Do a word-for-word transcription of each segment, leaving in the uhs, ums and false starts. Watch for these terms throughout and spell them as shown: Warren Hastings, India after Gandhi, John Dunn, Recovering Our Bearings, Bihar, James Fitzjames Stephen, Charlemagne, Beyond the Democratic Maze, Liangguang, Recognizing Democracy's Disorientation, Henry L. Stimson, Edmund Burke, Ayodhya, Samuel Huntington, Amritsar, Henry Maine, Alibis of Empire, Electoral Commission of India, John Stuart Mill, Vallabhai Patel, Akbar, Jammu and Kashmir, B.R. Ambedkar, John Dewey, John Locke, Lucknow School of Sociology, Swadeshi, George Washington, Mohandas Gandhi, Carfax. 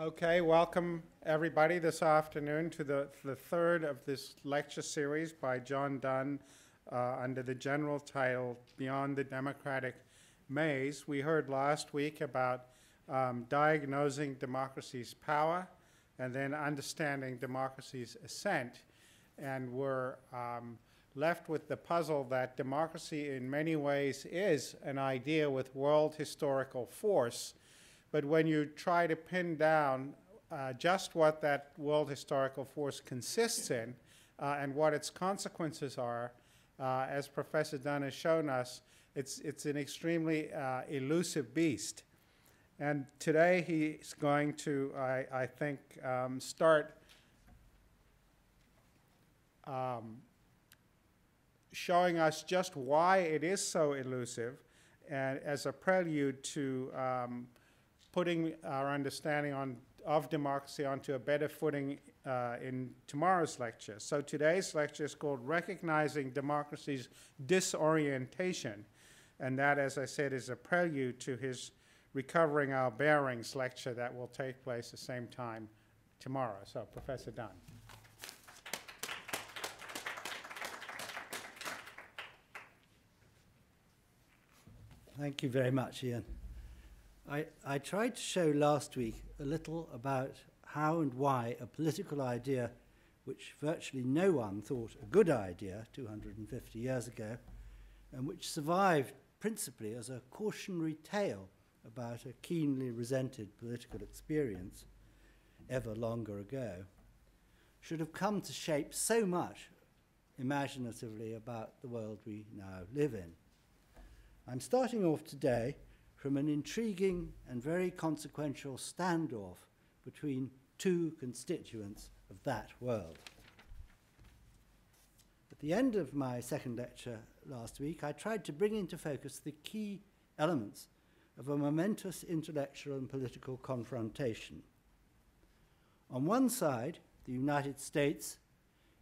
Okay, welcome everybody this afternoon to the, the third of this lecture series by John Dunn uh, under the general title Beyond the Democratic Maze. We heard last week about um, diagnosing democracy's power and then understanding democracy's ascent, and we're um, left with the puzzle that democracy in many ways is an idea with world historical force. But when you try to pin down uh, just what that world historical force consists in uh, and what its consequences are, uh, as Professor Dunn has shown us, it's, it's an extremely uh, elusive beast. And today he's going to, I, I think, um, start um, showing us just why it is so elusive, and as a prelude to um, putting our understanding on, of democracy onto a better footing uh, in tomorrow's lecture. So today's lecture is called Recognizing Democracy's Disorientation, and that, as I said, is a prelude to his Recovering Our Bearings lecture that will take place the same time tomorrow. So, Professor Dunn. Thank you very much, Ian. I, I tried to show last week a little about how and why a political idea which virtually no one thought a good idea two hundred fifty years ago, and which survived principally as a cautionary tale about a keenly resented political experience ever longer ago, should have come to shape so much imaginatively about the world we now live in. I'm starting off today from an intriguing and very consequential standoff between two constituents of that world. At the end of my second lecture last week, I tried to bring into focus the key elements of a momentous intellectual and political confrontation. On one side, the United States,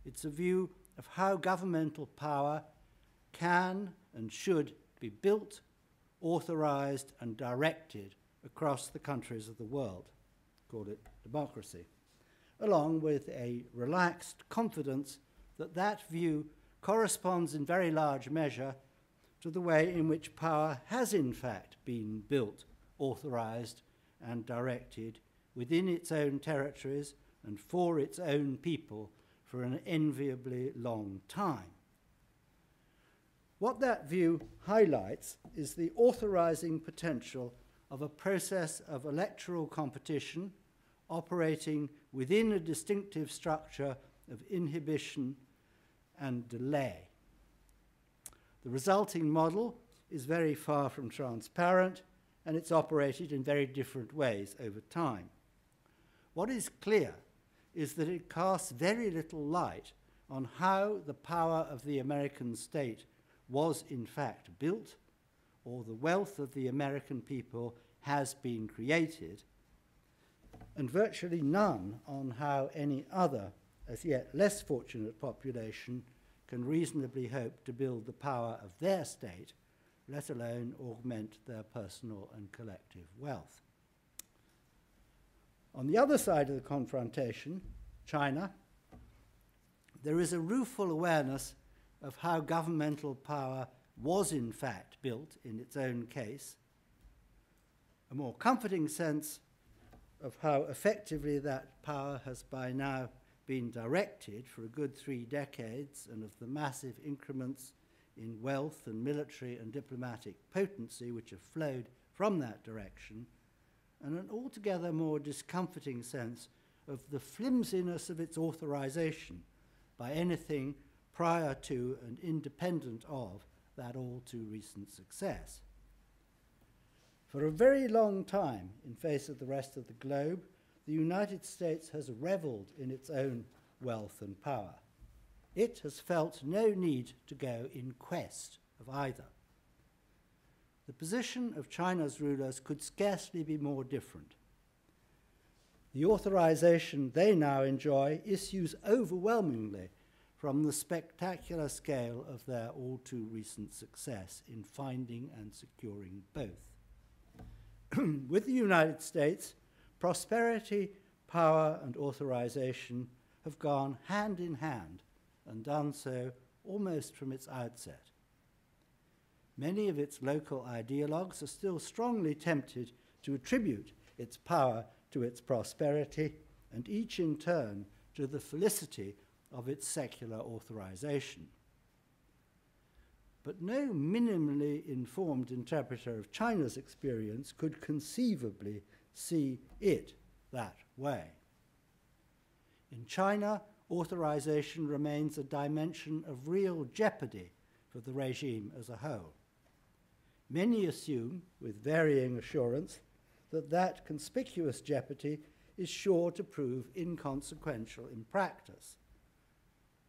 it's a view of how governmental power can and should be built, authorized and directed across the countries of the world, call it democracy, along with a relaxed confidence that that view corresponds in very large measure to the way in which power has in fact been built, authorized and directed within its own territories and for its own people for an enviably long time. What that view highlights is the authorizing potential of a process of electoral competition operating within a distinctive structure of inhibition and delay. The resulting model is very far from transparent, and it's operated in very different ways over time. What is clear is that it casts very little light on how the power of the American state was in fact built, or the wealth of the American people has been created, and virtually none on how any other, as yet less fortunate population can reasonably hope to build the power of their state, let alone augment their personal and collective wealth. On the other side of the confrontation, China, there is a rueful awareness of how governmental power was in fact built in its own case, a more comforting sense of how effectively that power has by now been directed for a good three decades, and of the massive increments in wealth and military and diplomatic potency which have flowed from that direction, and an altogether more discomforting sense of the flimsiness of its authorization by anything prior to and independent of that all too recent success. For a very long time, in face of the rest of the globe, the United States has reveled in its own wealth and power. It has felt no need to go in quest of either. The position of China's rulers could scarcely be more different. The authorization they now enjoy issues overwhelmingly from the spectacular scale of their all too recent success in finding and securing both. With the United States, Prosperity, power, and authorization have gone hand in hand and done so almost from its outset. Many of its local ideologues are still strongly tempted to attribute its power to its prosperity, and each in turn to the felicity of its secular authorization. But no minimally informed interpreter of China's experience could conceivably see it that way. In China, authorization remains a dimension of real jeopardy for the regime as a whole. Many assume, with varying assurance, that that conspicuous jeopardy is sure to prove inconsequential in practice.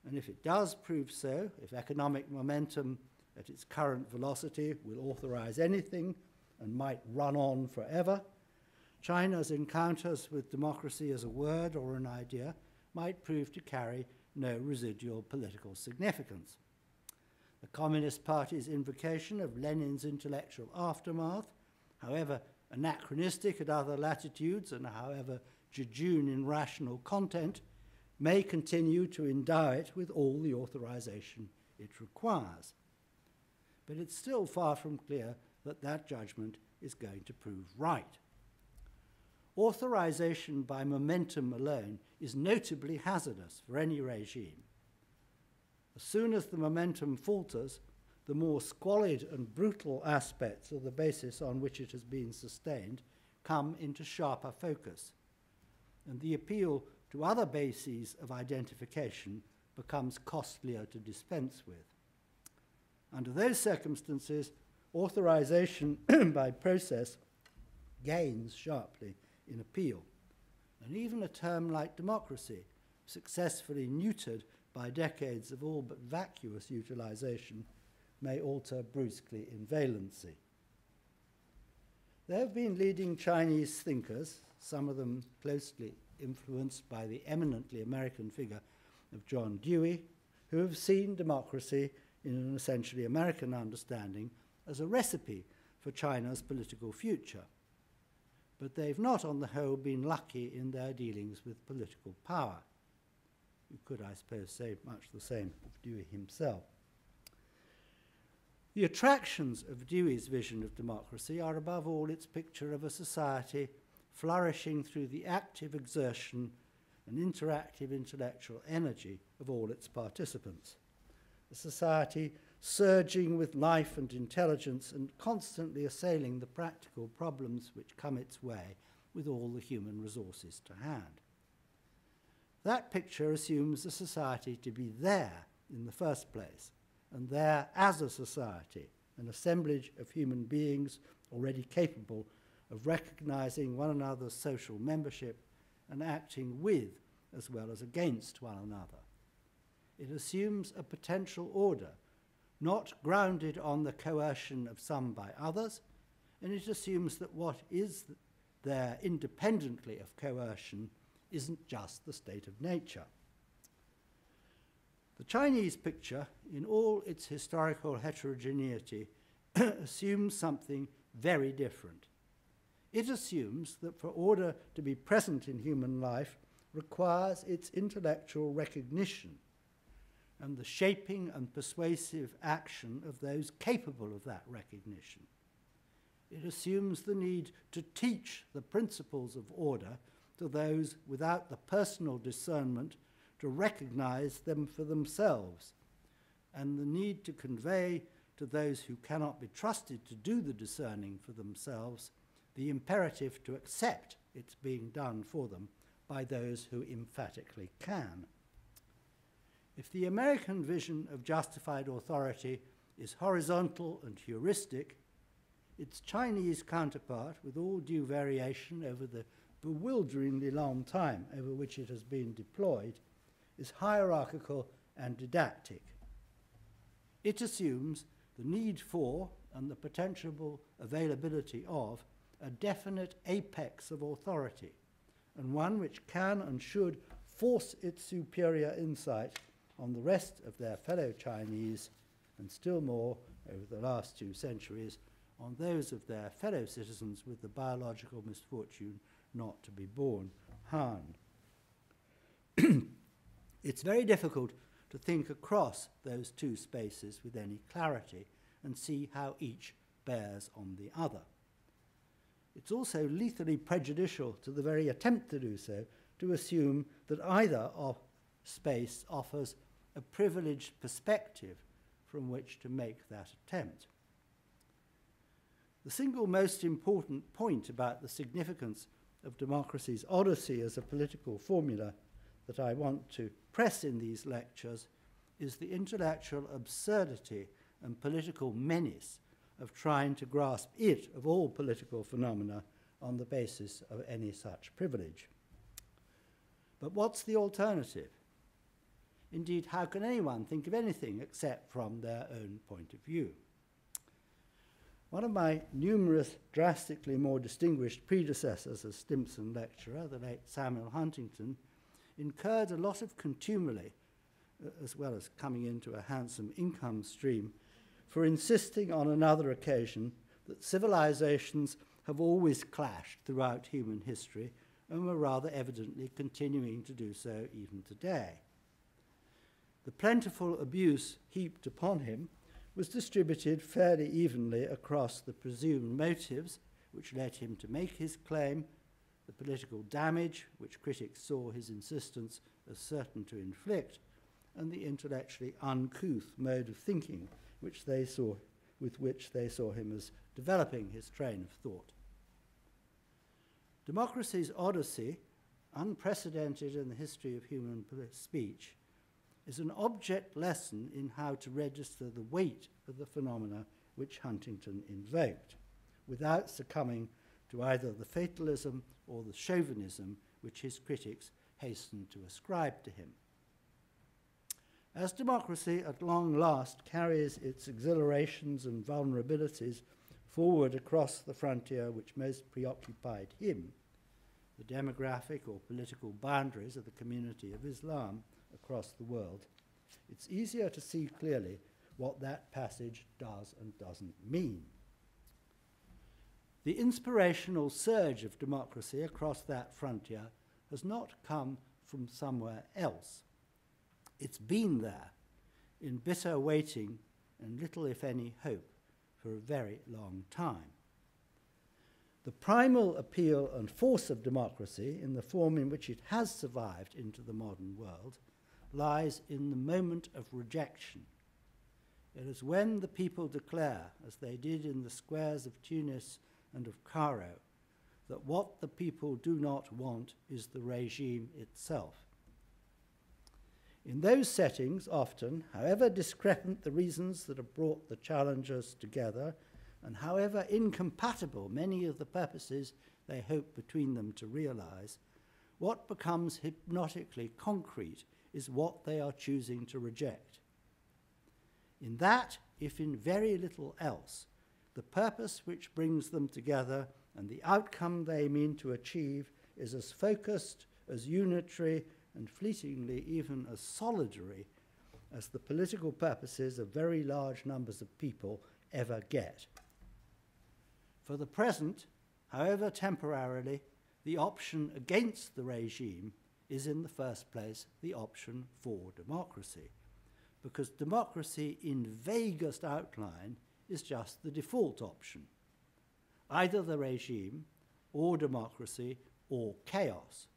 And if it does prove so, if economic momentum at its current velocity will authorize anything and might run on forever, China's encounters with democracy as a word or an idea might prove to carry no residual political significance. The Communist Party's invocation of Lenin's intellectual aftermath, however anachronistic at other latitudes and however jejune in rational content, may continue to endow it with all the authorization it requires. But it's still far from clear that that judgment is going to prove right. Authorization by momentum alone is notably hazardous for any regime. As soon as the momentum falters, the more squalid and brutal aspects of the basis on which it has been sustained come into sharper focus, and the appeal to other bases of identification becomes costlier to dispense with. Under those circumstances, authorization by process gains sharply in appeal, and even a term like democracy, successfully neutered by decades of all but vacuous utilization, may alter brusquely in valency. There have been leading Chinese thinkers, some of them closely influenced by the eminently American figure of John Dewey, who have seen democracy in an essentially American understanding as a recipe for China's political future. But they've not, on the whole, been lucky in their dealings with political power. You could, I suppose, say much the same of Dewey himself. The attractions of Dewey's vision of democracy are above all its picture of a society flourishing through the active exertion and interactive intellectual energy of all its participants, a society surging with life and intelligence and constantly assailing the practical problems which come its way with all the human resources to hand. That picture assumes the society to be there in the first place, and there as a society, an assemblage of human beings already capable of recognizing one another's social membership and acting with as well as against one another. It assumes a potential order, not grounded on the coercion of some by others, and it assumes that what is there independently of coercion isn't just the state of nature. The Chinese picture, in all its historical heterogeneity, assumes something very different. It assumes that for order to be present in human life requires its intellectual recognition and the shaping and persuasive action of those capable of that recognition. It assumes the need to teach the principles of order to those without the personal discernment to recognize them for themselves, and the need to convey to those who cannot be trusted to do the discerning for themselves the imperative to accept its being done for them by those who emphatically can. If the American vision of justified authority is horizontal and heuristic, its Chinese counterpart, with all due variation over the bewilderingly long time over which it has been deployed, is hierarchical and didactic. It assumes the need for and the potential availability of a definite apex of authority, and one which can and should force its superior insight on the rest of their fellow Chinese, and still more, over the last two centuries, on those of their fellow citizens with the biological misfortune not to be born, Han. It's very difficult to think across those two spaces with any clarity and see how each bears on the other. It's also lethally prejudicial to the very attempt to do so to assume that either of space offers a privileged perspective from which to make that attempt. The single most important point about the significance of democracy's odyssey as a political formula that I want to press in these lectures is the intellectual absurdity and political menace of trying to grasp it, of all political phenomena, on the basis of any such privilege. But what's the alternative? Indeed, how can anyone think of anything except from their own point of view? One of my numerous, drastically more distinguished predecessors as Stimson lecturer, the late Samuel Huntington, incurred a lot of contumely, uh, as well as coming into a handsome income stream, for insisting on another occasion that civilizations have always clashed throughout human history and were rather evidently continuing to do so even today. The plentiful abuse heaped upon him was distributed fairly evenly across the presumed motives which led him to make his claim, the political damage which critics saw his insistence as certain to inflict, and the intellectually uncouth mode of thinking which they saw, with which they saw him as developing his train of thought. Democracy's odyssey, unprecedented in the history of human speech, is an object lesson in how to register the weight of the phenomena which Huntington invoked, without succumbing to either the fatalism or the chauvinism which his critics hastened to ascribe to him. As democracy at long last carries its exhilarations and vulnerabilities forward across the frontier which most preoccupied him, the demographic or political boundaries of the community of Islam across the world, it's easier to see clearly what that passage does and doesn't mean. The inspirational surge of democracy across that frontier has not come from somewhere else. It's been there, in bitter waiting and little, if any, hope for a very long time. The primal appeal and force of democracy, in the form in which it has survived into the modern world, lies in the moment of rejection. It is when the people declare, as they did in the squares of Tunis and of Cairo, that what the people do not want is the regime itself. In those settings, often, however discrepant the reasons that have brought the challengers together, and however incompatible many of the purposes they hope between them to realize, what becomes hypnotically concrete is what they are choosing to reject. In that, if in very little else, the purpose which brings them together and the outcome they mean to achieve is as focused, as unitary, and fleetingly even as solidary as the political purposes of very large numbers of people ever get. For the present, however temporarily, the option against the regime is in the first place the option for democracy, because democracy in vaguest outline is just the default option, either the regime or democracy or chaos.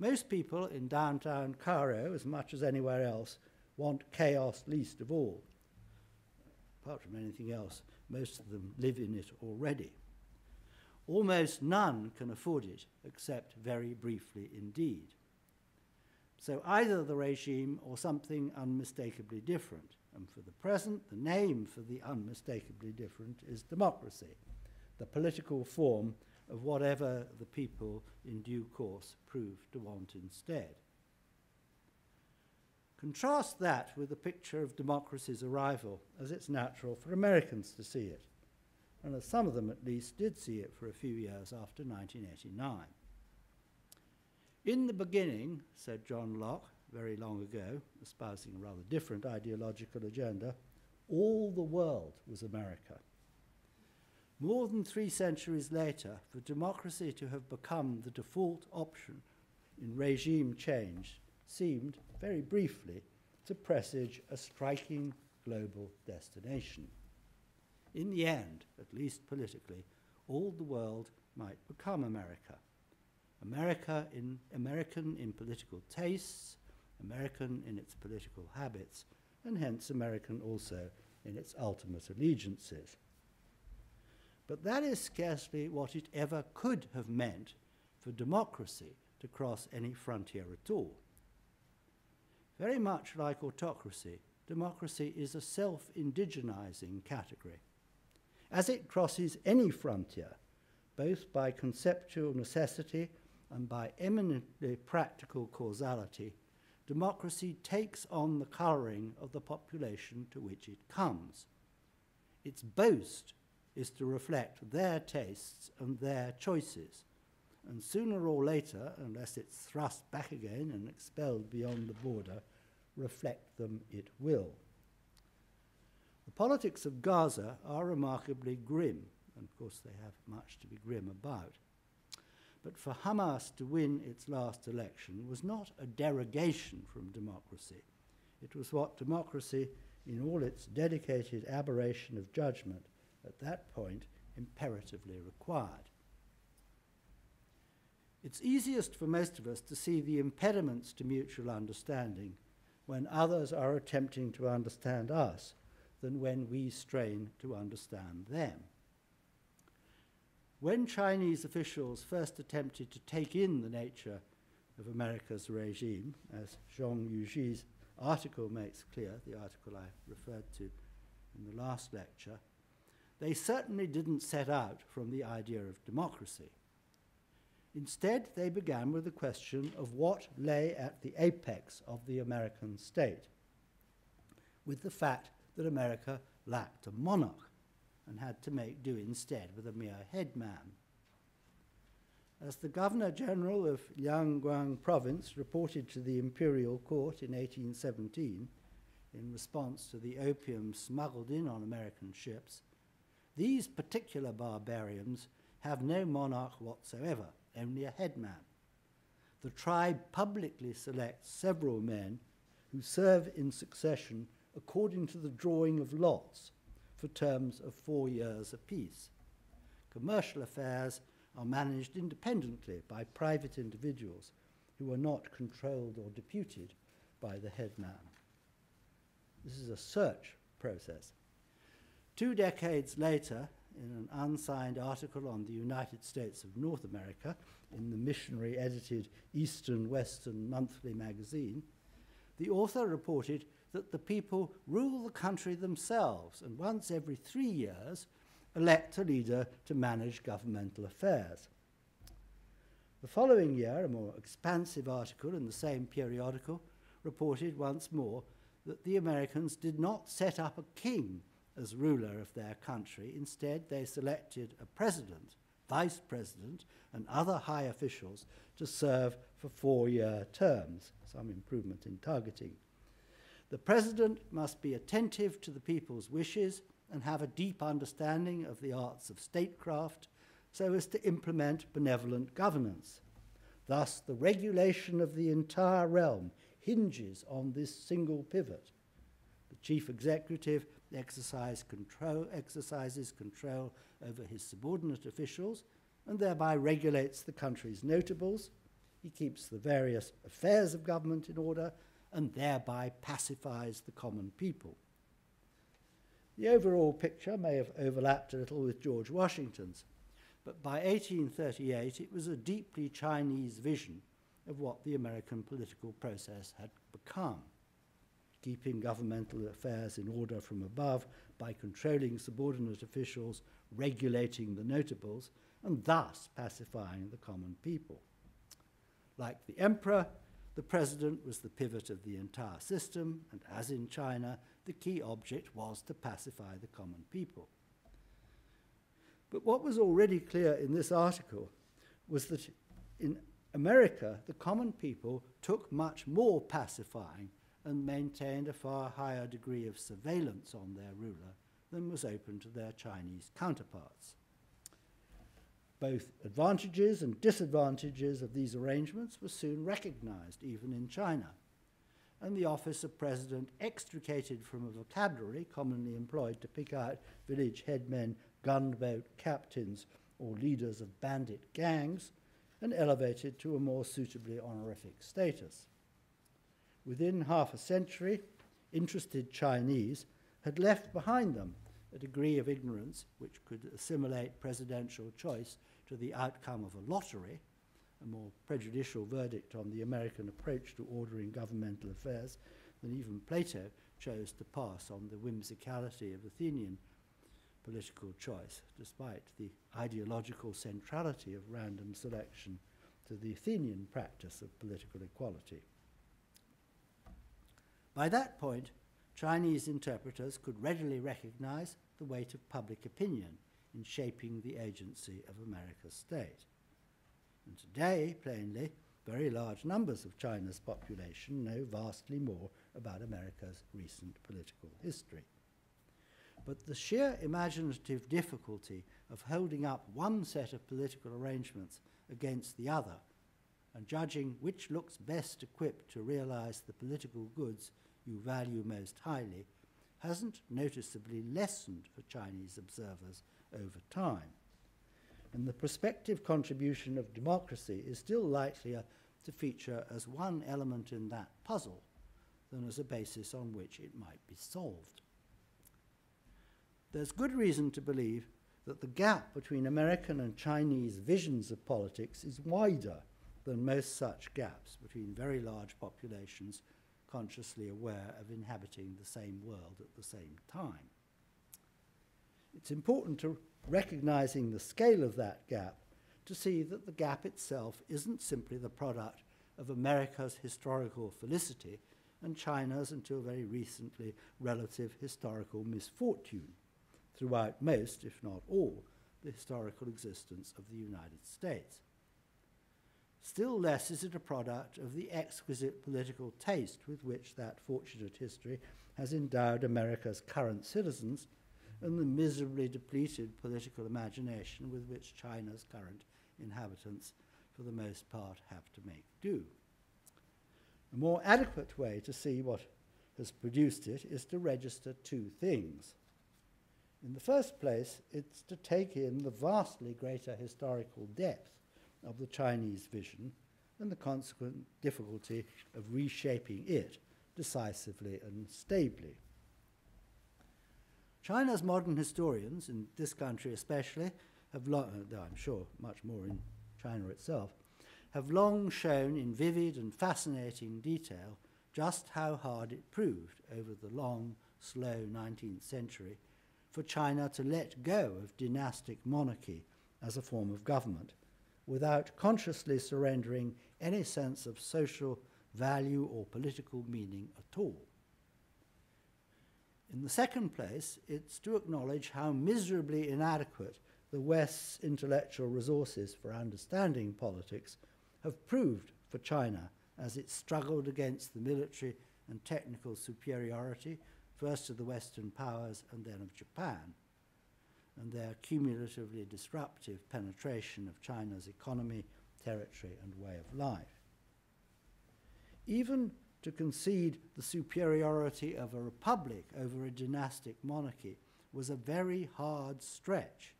Most people in downtown Cairo, as much as anywhere else, want chaos least of all. Apart from anything else, most of them live in it already. Almost none can afford it, except very briefly indeed. So either the regime or something unmistakably different. And for the present, the name for the unmistakably different is democracy, the political form of whatever the people in due course prove to want instead. Contrast that with the picture of democracy's arrival as it's natural for Americans to see it, and as some of them at least did see it for a few years after nineteen eighty-nine. In the beginning, said John Locke very long ago, espousing a rather different ideological agenda, all the world was America. More than three centuries later, for democracy to have become the default option in regime change seemed, very briefly, to presage a striking global destination. In the end, at least politically, all the world might become America. America in, American in political tastes, American in its political habits, and hence American also in its ultimate allegiances. But that is scarcely what it ever could have meant for democracy to cross any frontier at all. Very much like autocracy, democracy is a self-indigenizing category. As it crosses any frontier, both by conceptual necessity and by eminently practical causality, democracy takes on the coloring of the population to which it comes. Its boast is to reflect their tastes and their choices, and sooner or later, unless it's thrust back again and expelled beyond the border, reflect them it will. The politics of Gaza are remarkably grim, and of course they have much to be grim about. But for Hamas to win its last election was not a derogation from democracy. It was what democracy, in all its dedicated aberration of judgment, at that point imperatively required. It's easiest for most of us to see the impediments to mutual understanding when others are attempting to understand us than when we strain to understand them. When Chinese officials first attempted to take in the nature of America's regime, as Zhang Yuji's article makes clear, the article I referred to in the last lecture, they certainly didn't set out from the idea of democracy. Instead, they began with the question of what lay at the apex of the American state, with the fact that America lacked a monarch and had to make do instead with a mere headman. As the Governor-General of Liangguang province reported to the imperial court in eighteen seventeen, in response to the opium smuggled in on American ships, these particular barbarians have no monarch whatsoever, only a headman. The tribe publicly selects several men who serve in succession according to the drawing of lots for terms of four years apiece. Commercial affairs are managed independently by private individuals who are not controlled or deputed by the headman. This is a search process. Two decades later, in an unsigned article on the United States of North America in the missionary-edited Eastern Western monthly magazine, the author reported that the people rule the country themselves and once every three years elect a leader to manage governmental affairs. The following year, a more expansive article in the same periodical reported once more that the Americans did not set up a king as ruler of their country. Instead, they selected a president, vice president, and other high officials to serve for four-year terms, some improvement in targeting. The president must be attentive to the people's wishes and have a deep understanding of the arts of statecraft so as to implement benevolent governance. Thus, the regulation of the entire realm hinges on this single pivot. The chief executive Exercise control, exercises control over his subordinate officials and thereby regulates the country's notables. He keeps the various affairs of government in order and thereby pacifies the common people. The overall picture may have overlapped a little with George Washington's, but by eighteen thirty-eight it was a deeply Chinese vision of what the American political process had become. Keeping governmental affairs in order from above by controlling subordinate officials, regulating the notables, and thus pacifying the common people. Like the emperor, the president was the pivot of the entire system, and as in China, the key object was to pacify the common people. But what was already clear in this article was that in America, the common people took much more pacifying and maintained a far higher degree of surveillance on their ruler than was open to their Chinese counterparts. both advantages and disadvantages of these arrangements were soon recognized, even in China, and the office of president extricated from a vocabulary commonly employed to pick out village headmen, gunboat captains, or leaders of bandit gangs, and elevated to a more suitably honorific status. Within half a century, interested Chinese had left behind them a degree of ignorance which could assimilate presidential choice to the outcome of a lottery, a more prejudicial verdict on the American approach to ordering governmental affairs than even Plato chose to pass on the whimsicality of Athenian political choice, despite the ideological centrality of random selection to the Athenian practice of political equality. By that point, Chinese interpreters could readily recognize the weight of public opinion in shaping the agency of America's state. And today, plainly, very large numbers of China's population know vastly more about America's recent political history. But the sheer imaginative difficulty of holding up one set of political arrangements against the other and judging which looks best equipped to realize the political goods you value most highly hasn't noticeably lessened for Chinese observers over time. And the prospective contribution of democracy is still likelier to feature as one element in that puzzle than as a basis on which it might be solved. There's good reason to believe that the gap between American and Chinese visions of politics is wider than most such gaps between very large populations consciously aware of inhabiting the same world at the same time. It's important to, recognizing the scale of that gap, to see that the gap itself isn't simply the product of America's historical felicity and China's, until very recently, relative historical misfortune throughout most, if not all, the historical existence of the United States. Still less is it a product of the exquisite political taste with which that fortunate history has endowed America's current citizens and the miserably depleted political imagination with which China's current inhabitants, for the most part, have to make do. A more adequate way to see what has produced it is to register two things. In the first place, it's to take in the vastly greater historical depth of the Chinese vision and the consequent difficulty of reshaping it decisively and stably. China's modern historians, in this country especially, have long, though I'm sure much more in China itself, have long shown in vivid and fascinating detail just how hard it proved over the long, slow nineteenth century for China to let go of dynastic monarchy as a form of government, without consciously surrendering any sense of social value or political meaning at all. In the second place, it's to acknowledge how miserably inadequate the West's intellectual resources for understanding politics have proved for China as it struggled against the military and technical superiority, first of the Western powers and then of Japan, and their cumulatively disruptive penetration of China's economy, territory, and way of life. Even to concede the superiority of a republic over a dynastic monarchy was a very hard stretch,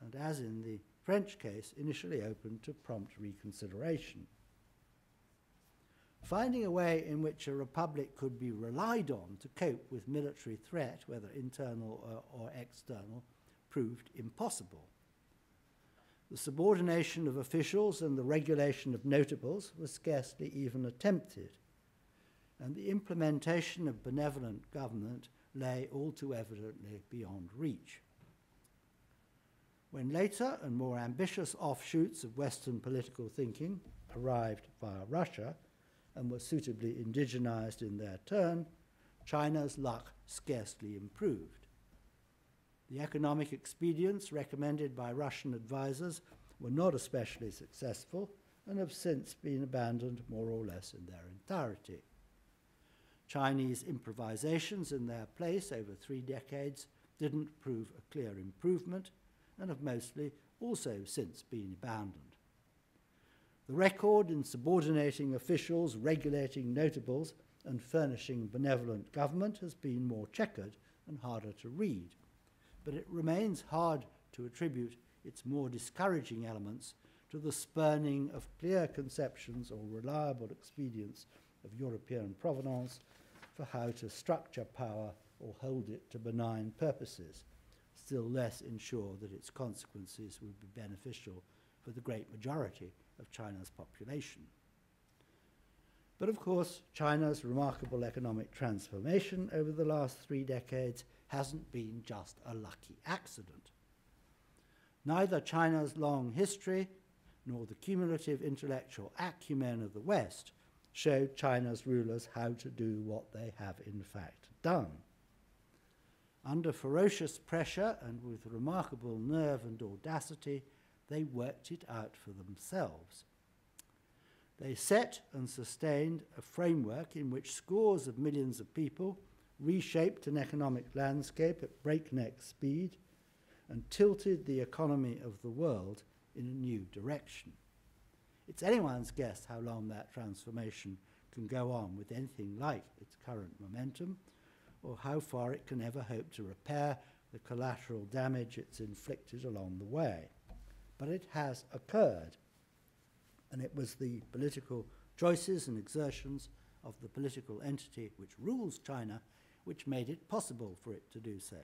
and as in the French case, initially open to prompt reconsideration. Finding a way in which a republic could be relied on to cope with military threat, whether internal or, or external, proved impossible. The subordination of officials and the regulation of notables was scarcely even attempted, and the implementation of benevolent government lay all too evidently beyond reach. When later and more ambitious offshoots of Western political thinking arrived via Russia, and were suitably indigenized in their turn, China's luck scarcely improved. The economic expedients recommended by Russian advisors were not especially successful and have since been abandoned more or less in their entirety. Chinese improvisations in their place over three decades didn't prove a clear improvement, and have mostly also since been abandoned. The record in subordinating officials, regulating notables, and furnishing benevolent government has been more checkered and harder to read, but it remains hard to attribute its more discouraging elements to the spurning of clear conceptions or reliable expedients of European provenance for how to structure power or hold it to benign purposes, still less ensure that its consequences would be beneficial for the great majority of China's population. But of course, China's remarkable economic transformation over the last three decades hasn't been just a lucky accident. Neither China's long history nor the cumulative intellectual acumen of the West showed China's rulers how to do what they have in fact done. Under ferocious pressure and with remarkable nerve and audacity, they worked it out for themselves. They set and sustained a framework in which scores of millions of people reshaped an economic landscape at breakneck speed and tilted the economy of the world in a new direction. It's anyone's guess how long that transformation can go on with anything like its current momentum, or how far it can ever hope to repair the collateral damage it's inflicted along the way. But it has occurred, and it was the political choices and exertions of the political entity which rules China which made it possible for it to do so.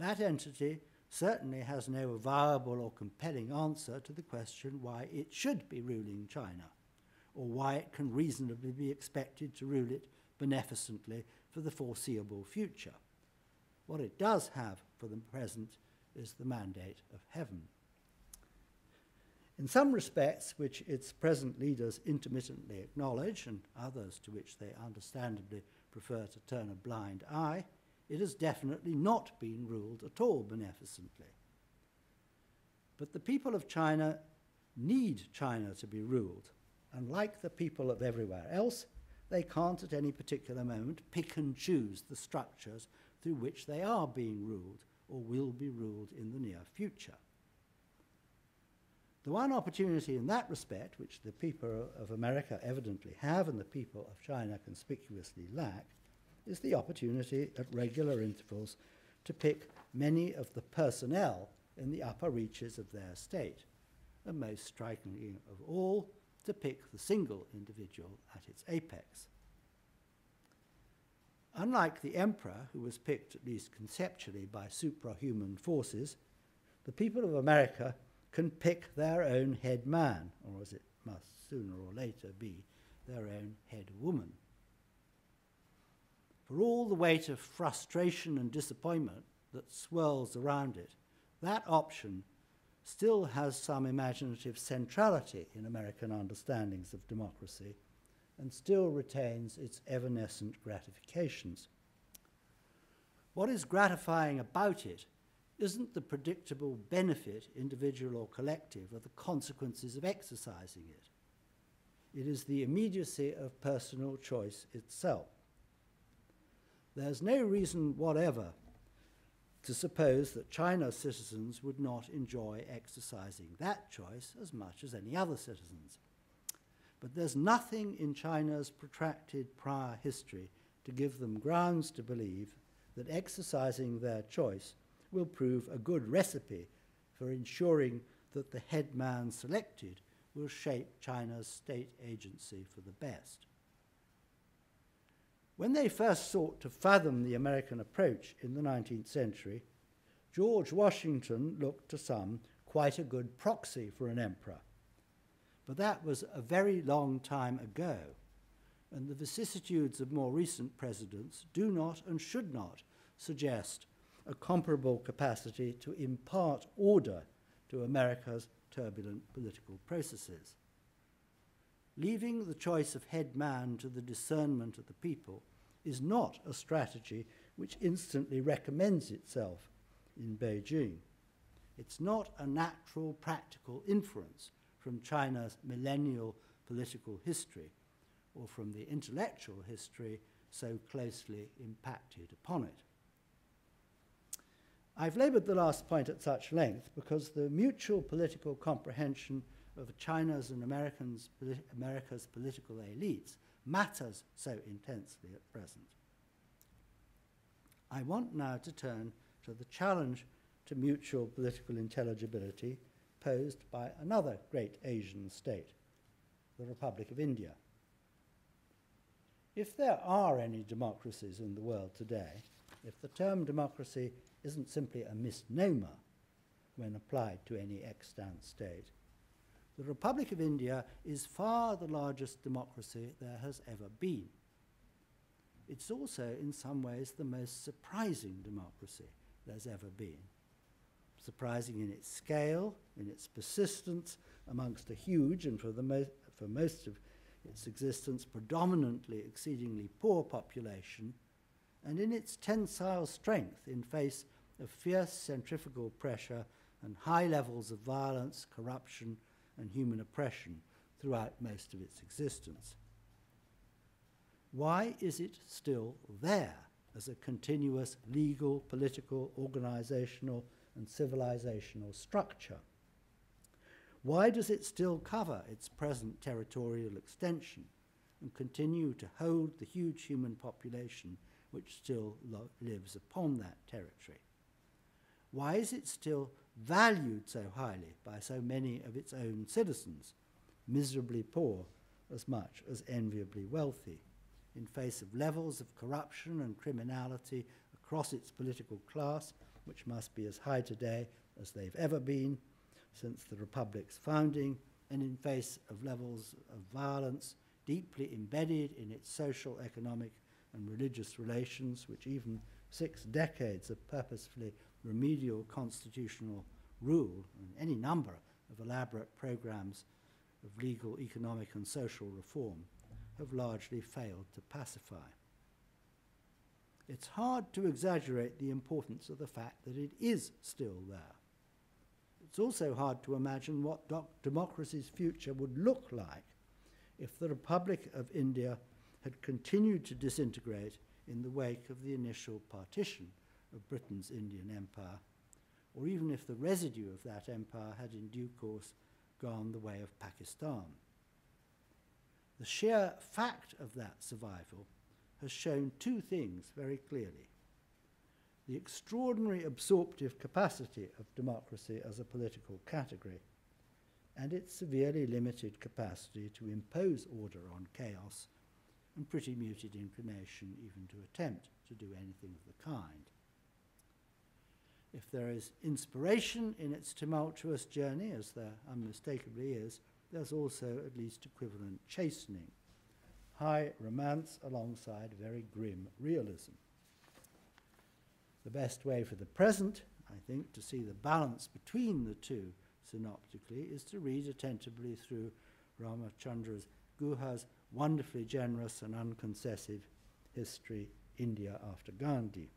That entity certainly has no avowable or compelling answer to the question why it should be ruling China, or why it can reasonably be expected to rule it beneficently for the foreseeable future. What it does have for the present is the mandate of heaven. In some respects, which its present leaders intermittently acknowledge, and others to which they understandably prefer to turn a blind eye, it has definitely not been ruled at all beneficently. But the people of China need China to be ruled, and like the people of everywhere else, they can't at any particular moment pick and choose the structures through which they are being ruled or will be ruled in the near future. The one opportunity in that respect, which the people of America evidently have and the people of China conspicuously lack, is the opportunity at regular intervals to pick many of the personnel in the upper reaches of their state, and most strikingly of all, to pick the single individual at its apex. Unlike the emperor, who was picked at least conceptually by suprahuman forces, the people of America can pick their own head man, or as it must sooner or later be, their own head woman. For all the weight of frustration and disappointment that swirls around it, that option still has some imaginative centrality in American understandings of democracy and still retains its evanescent gratifications. What is gratifying about it isn't the predictable benefit, individual or collective, of the consequences of exercising it. It is the immediacy of personal choice itself. There's no reason whatever to suppose that China's citizens would not enjoy exercising that choice as much as any other citizens. But there's nothing in China's protracted prior history to give them grounds to believe that exercising their choice will prove a good recipe for ensuring that the headman selected will shape China's state agency for the best. When they first sought to fathom the American approach in the nineteenth century, George Washington looked to some quite a good proxy for an emperor. But that was a very long time ago, and the vicissitudes of more recent presidents do not and should not suggest a comparable capacity to impart order to America's turbulent political processes. Leaving the choice of head man to the discernment of the people is not a strategy which instantly recommends itself in Beijing. It's not a natural practical inference from China's millennial political history or from the intellectual history so closely impacted upon it. I've laboured the last point at such length because the mutual political comprehension of China's and Americans, politi America's political elites matters so intensely at present. I want now to turn to the challenge to mutual political intelligibility posed by another great Asian state, the Republic of India. If there are any democracies in the world today, if the term democracy isn't simply a misnomer when applied to any extant state, the Republic of India is far the largest democracy there has ever been. It's also, in some ways, the most surprising democracy there's ever been. Surprising in its scale, in its persistence amongst a huge and for, the mo for most of its existence predominantly exceedingly poor population, and in its tensile strength in face of fierce centrifugal pressure and high levels of violence, corruption, and human oppression throughout most of its existence. Why is it still there as a continuous legal, political, organizational, and civilizational structure? Why does it still cover its present territorial extension and continue to hold the huge human population which still lo- lives upon that territory? Why is it still valued so highly by so many of its own citizens, miserably poor as much as enviably wealthy, in face of levels of corruption and criminality across its political class, which must be as high today as they've ever been since the Republic's founding, and in face of levels of violence deeply embedded in its social, economic, and religious relations, which even six decades of purposefully remedial constitutional rule and any number of elaborate programs of legal, economic, and social reform have largely failed to pacify. It's hard to exaggerate the importance of the fact that it is still there. It's also hard to imagine what doc democracy's future would look like if the Republic of India had continued to disintegrate in the wake of the initial partition of Britain's Indian Empire, or even if the residue of that empire had in due course gone the way of Pakistan. The sheer fact of that survival has shown two things very clearly: the extraordinary absorptive capacity of democracy as a political category, and its severely limited capacity to impose order on chaos, and pretty muted inclination even to attempt to do anything of the kind. If there is inspiration in its tumultuous journey, as there unmistakably is, there's also at least equivalent chastening, high romance alongside very grim realism. The best way for the present, I think, to see the balance between the two synoptically is to read attentively through Ramachandra Guha's wonderfully generous and unconcessive history, India after Gandhi,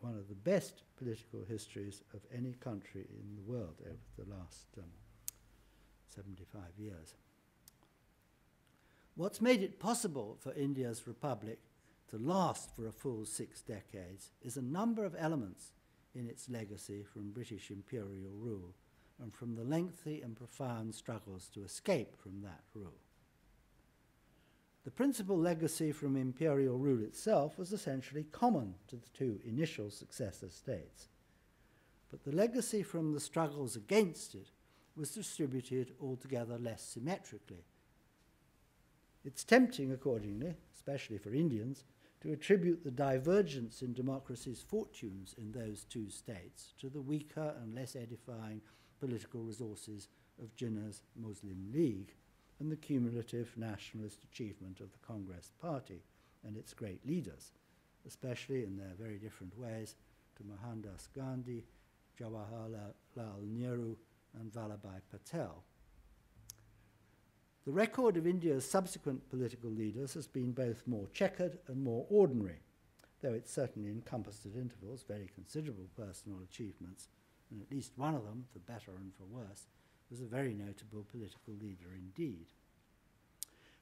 one of the best political histories of any country in the world over the last um, seventy-five years. What's made it possible for India's republic to last for a full six decades is a number of elements in its legacy from British imperial rule and from the lengthy and profound struggles to escape from that rule. The principal legacy from imperial rule itself was essentially common to the two initial successor states, but the legacy from the struggles against it was distributed altogether less symmetrically. It's tempting, accordingly, especially for Indians, to attribute the divergence in democracy's fortunes in those two states to the weaker and less edifying political resources of Jinnah's Muslim League and the cumulative nationalist achievement of the Congress Party and its great leaders, especially in their very different ways to Mohandas Gandhi, Jawaharlal Nehru, and Vallabhai Patel. The record of India's subsequent political leaders has been both more checkered and more ordinary, though it certainly encompassed at intervals very considerable personal achievements, and at least one of them, for better and for worse, was a very notable political leader indeed.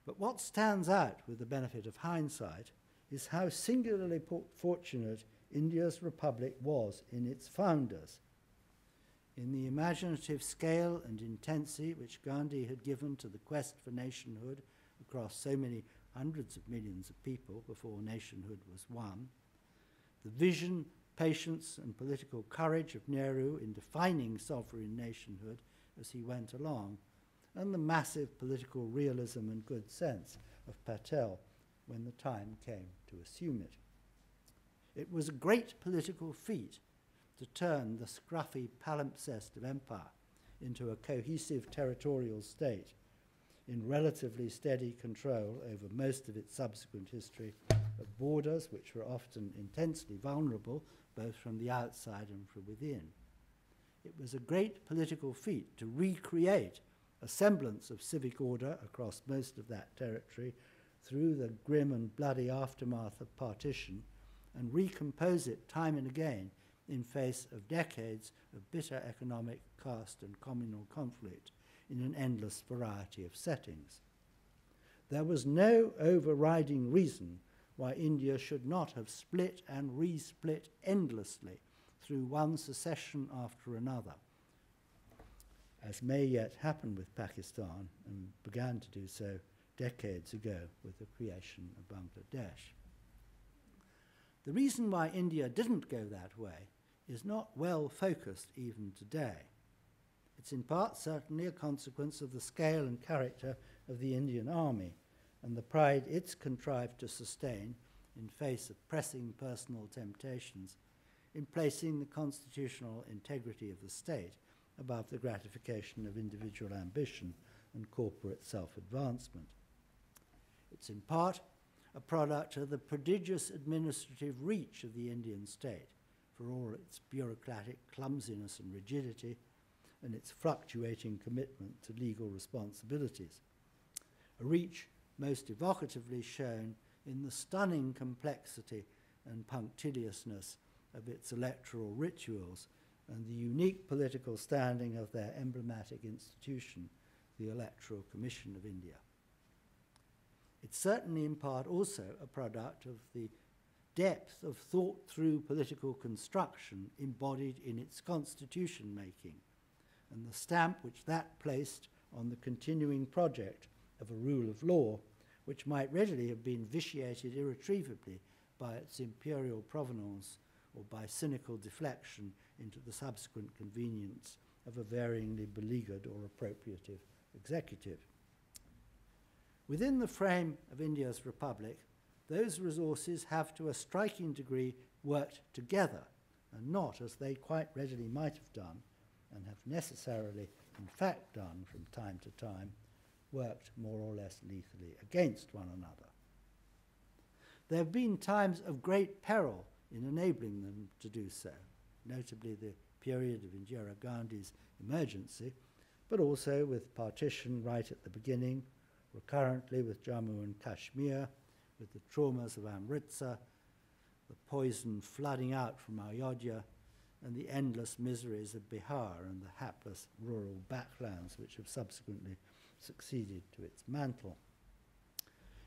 But what stands out with the benefit of hindsight is how singularly fortunate India's republic was in its founders. In the imaginative scale and intensity which Gandhi had given to the quest for nationhood across so many hundreds of millions of people before nationhood was won, the vision, patience, and political courage of Nehru in defining sovereign nationhood as he went along, and the massive political realism and good sense of Patel when the time came to assume it. It was a great political feat to turn the scruffy palimpsest of empire into a cohesive territorial state in relatively steady control over most of its subsequent history of borders which were often intensely vulnerable both from the outside and from within. It was a great political feat to recreate a semblance of civic order across most of that territory through the grim and bloody aftermath of partition and recompose it time and again in face of decades of bitter economic, caste and communal conflict in an endless variety of settings. There was no overriding reason why India should not have split and re-split endlessly through one secession after another, as may yet happen with Pakistan and began to do so decades ago with the creation of Bangladesh. The reason why India didn't go that way is not well focused even today. It's in part certainly a consequence of the scale and character of the Indian army and the pride it's contrived to sustain in face of pressing personal temptations in placing the constitutional integrity of the state above the gratification of individual ambition and corporate self-advancement. It's in part a product of the prodigious administrative reach of the Indian state, for all its bureaucratic clumsiness and rigidity, and its fluctuating commitment to legal responsibilities, a reach most evocatively shown in the stunning complexity and punctiliousness of its electoral rituals and the unique political standing of their emblematic institution, the Electoral Commission of India. It's certainly in part also a product of the depth of thought-through political construction embodied in its constitution-making, and the stamp which that placed on the continuing project of a rule of law, which might readily have been vitiated irretrievably by its imperial provenance or by cynical deflection into the subsequent convenience of a varyingly beleaguered or appropriative executive. Within the frame of India's republic, those resources have to a striking degree worked together, and not, as they quite readily might have done, and have necessarily, in fact, done from time to time, worked more or less lethally against one another. There have been times of great peril in enabling them to do so, notably the period of Indira Gandhi's emergency, but also with partition right at the beginning, recurrently with Jammu and Kashmir, with the traumas of Amritsar, the poison flooding out from Ayodhya, and the endless miseries of Bihar and the hapless rural backlands which have subsequently succeeded to its mantle.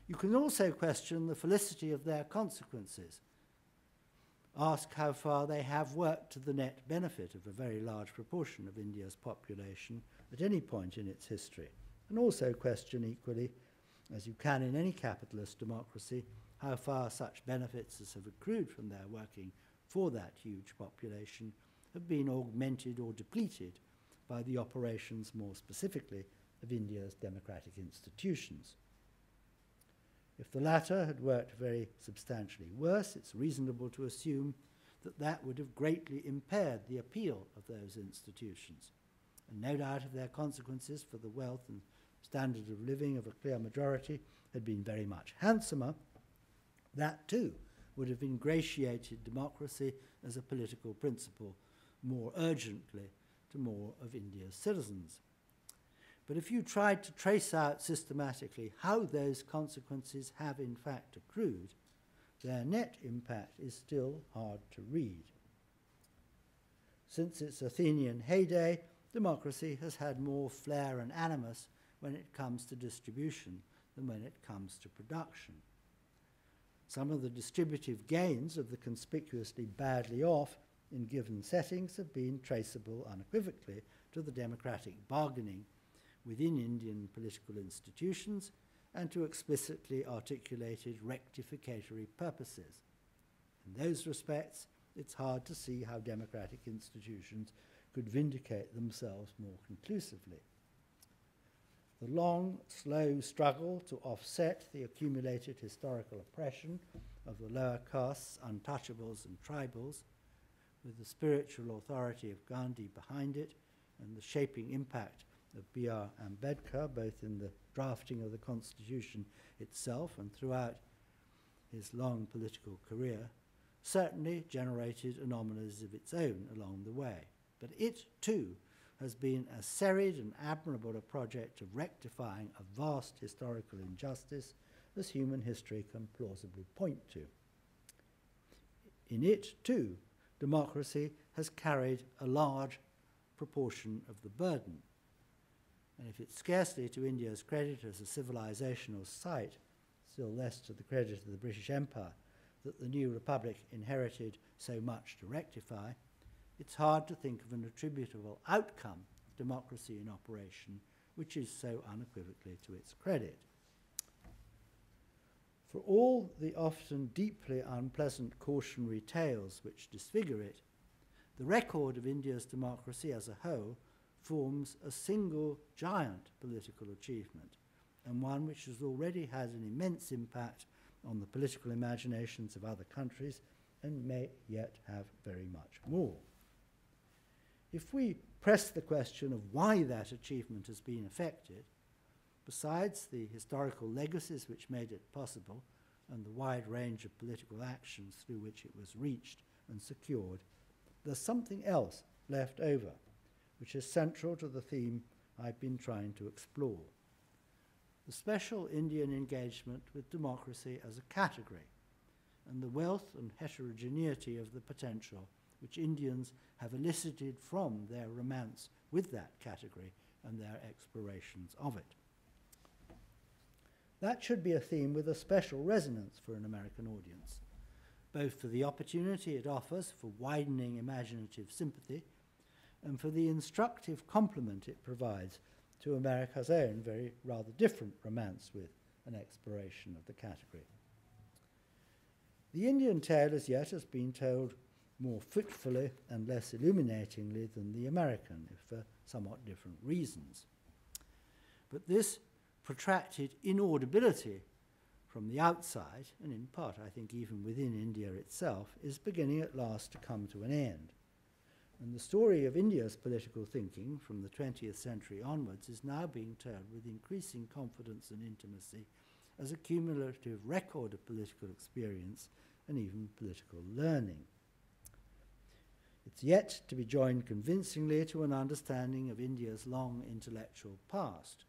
You can also question the felicity of their consequences. Ask how far they have worked to the net benefit of a very large proportion of India's population at any point in its history, and also question equally, as you can in any capitalist democracy, how far such benefits as have accrued from their working for that huge population have been augmented or depleted by the operations, more specifically, of India's democratic institutions. If the latter had worked very substantially worse, it's reasonable to assume that that would have greatly impaired the appeal of those institutions, and no doubt of their consequences for the wealth and standard of living of a clear majority had been very much handsomer. That too would have ingratiated democracy as a political principle more urgently to more of India's citizens. But if you tried to trace out systematically how those consequences have in fact accrued, their net impact is still hard to read. Since its Athenian heyday, democracy has had more flair and animus when it comes to distribution than when it comes to production. Some of the distributive gains of the conspicuously badly off in given settings have been traceable unequivocally to the democratic bargaining within Indian political institutions and to explicitly articulated rectificatory purposes. In those respects, it's hard to see how democratic institutions could vindicate themselves more conclusively. The long, slow struggle to offset the accumulated historical oppression of the lower castes, untouchables, and tribals, with the spiritual authority of Gandhi behind it and the shaping impact of B R Ambedkar, both in the drafting of the Constitution itself and throughout his long political career, certainly generated anomalies of its own along the way. But it, too, has been as serried and admirable a project of rectifying a vast historical injustice as human history can plausibly point to. In it, too, democracy has carried a large proportion of the burden. And if it's scarcely to India's credit as a civilizational site, still less to the credit of the British Empire, that the new republic inherited so much to rectify, it's hard to think of an attributable outcome of democracy in operation, which is so unequivocally to its credit. For all the often deeply unpleasant cautionary tales which disfigure it, the record of India's democracy as a whole forms a single giant political achievement, and one which has already had an immense impact on the political imaginations of other countries and may yet have very much more. If we press the question of why that achievement has been affected, besides the historical legacies which made it possible and the wide range of political actions through which it was reached and secured, there's something else left over, which is central to the theme I've been trying to explore: the special Indian engagement with democracy as a category and the wealth and heterogeneity of the potential which Indians have elicited from their romance with that category and their explorations of it. That should be a theme with a special resonance for an American audience, both for the opportunity it offers for widening imaginative sympathy and for the instructive complement it provides to America's own very rather different romance with an exploration of the category. The Indian tale as yet has been told more fitfully and less illuminatingly than the American, if for somewhat different reasons. But this protracted inaudibility from the outside, and in part I think even within India itself, is beginning at last to come to an end. And the story of India's political thinking from the twentieth century onwards is now being told with increasing confidence and intimacy as a cumulative record of political experience and even political learning. It's yet to be joined convincingly to an understanding of India's long intellectual past,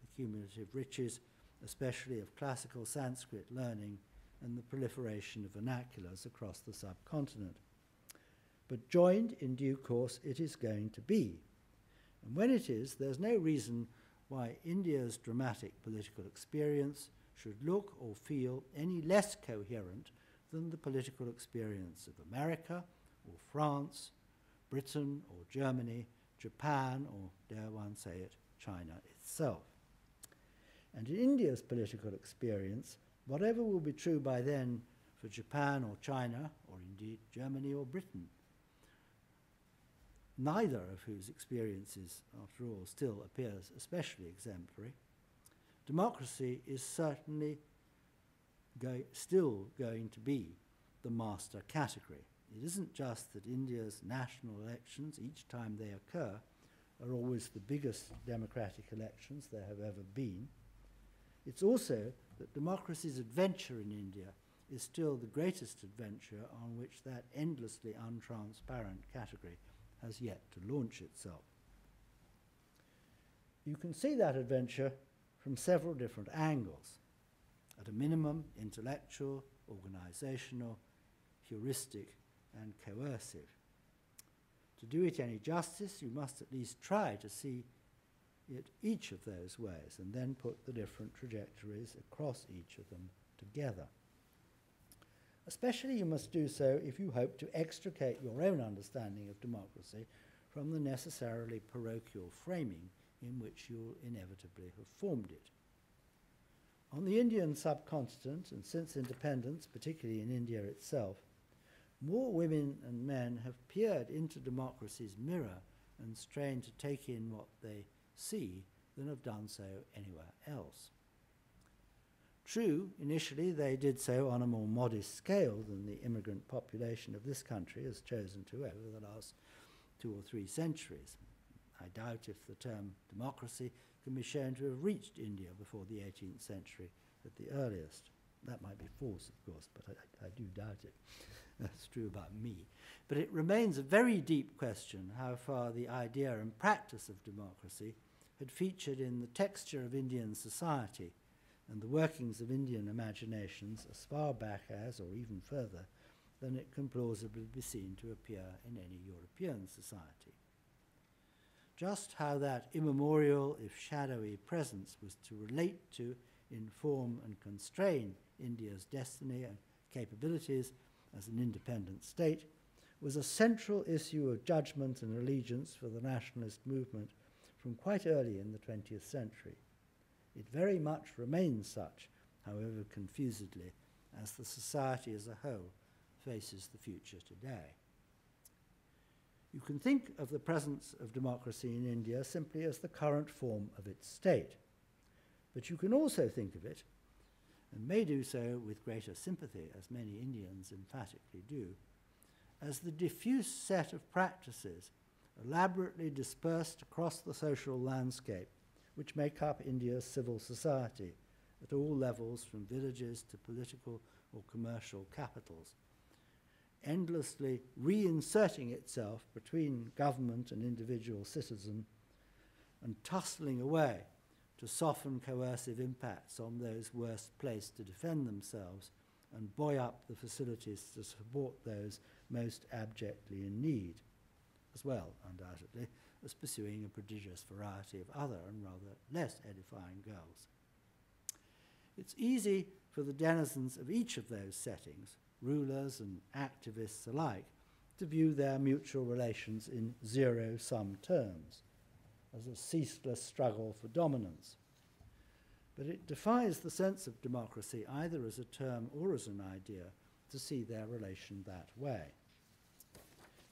the cumulative riches, especially of classical Sanskrit learning and the proliferation of vernaculars across the subcontinent. But joined in due course it is going to be. And when it is, there's no reason why India's dramatic political experience should look or feel any less coherent than the political experience of America, or France, Britain, or Germany, Japan, or, dare one say it, China itself. And in India's political experience, whatever will be true by then for Japan or China, or indeed Germany or Britain, neither of whose experiences, after all, still appears especially exemplary, democracy is certainly go still going to be the master category. It isn't just that India's national elections, each time they occur, are always the biggest democratic elections there have ever been. It's also that democracy's adventure in India is still the greatest adventure on which that endlessly untransparent category has yet to launch itself. You can see that adventure from several different angles: at a minimum, intellectual, organizational, heuristic, and coercive. To do it any justice, you must at least try to see it each of those ways and then put the different trajectories across each of them together. Especially you must do so if you hope to extricate your own understanding of democracy from the necessarily parochial framing in which you'll inevitably have formed it. On the Indian subcontinent, and since independence, particularly in India itself, more women and men have peered into democracy's mirror and strained to take in what they see than have done so anywhere else. True, initially they did so on a more modest scale than the immigrant population of this country has chosen to over the last two or three centuries. I doubt if the term democracy can be shown to have reached India before the eighteenth century at the earliest. That might be false, of course, but I, I do doubt it. That's true about me. But it remains a very deep question how far the idea and practice of democracy had featured in the texture of Indian society and the workings of Indian imaginations as far back as, or even further, than it can plausibly be seen to appear in any European society. Just how that immemorial, if shadowy, presence was to relate to, inform and constrain India's destiny and capabilities as an independent state was a central issue of judgment and allegiance for the nationalist movement from quite early in the twentieth century. It very much remains such, however confusedly, as the society as a whole faces the future today. You can think of the presence of democracy in India simply as the current form of its state, but you can also think of it, and may do so with greater sympathy, as many Indians emphatically do, as the diffuse set of practices elaborately dispersed across the social landscape which make up India's civil society at all levels, from villages to political or commercial capitals, endlessly reinserting itself between government and individual citizen and tussling away to soften coercive impacts on those worst placed to defend themselves and buoy up the facilities to support those most abjectly in need, as well, undoubtedly, as pursuing a prodigious variety of other and rather less edifying goals. It's easy for the denizens of each of those settings, rulers and activists alike, to view their mutual relations in zero-sum terms, as a ceaseless struggle for dominance. But it defies the sense of democracy, either as a term or as an idea, to see their relation that way.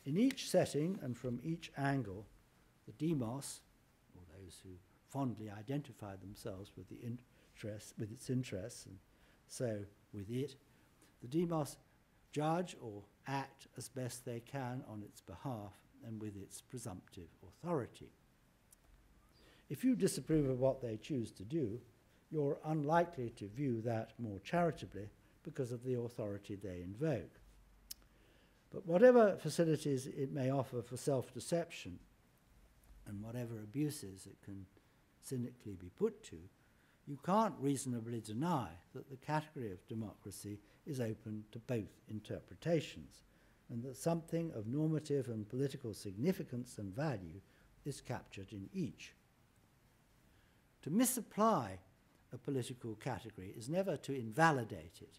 In each setting and from each angle, the demos, or those who fondly identify themselves with, the interest, with its interests, and so with it, the demos judge or act as best they can on its behalf and with its presumptive authority. If you disapprove of what they choose to do, you're unlikely to view that more charitably because of the authority they invoke. But whatever facilities it may offer for self-deception and whatever abuses it can cynically be put to, you can't reasonably deny that the category of democracy is open to both interpretations and that something of normative and political significance and value is captured in each. To misapply a political category is never to invalidate it.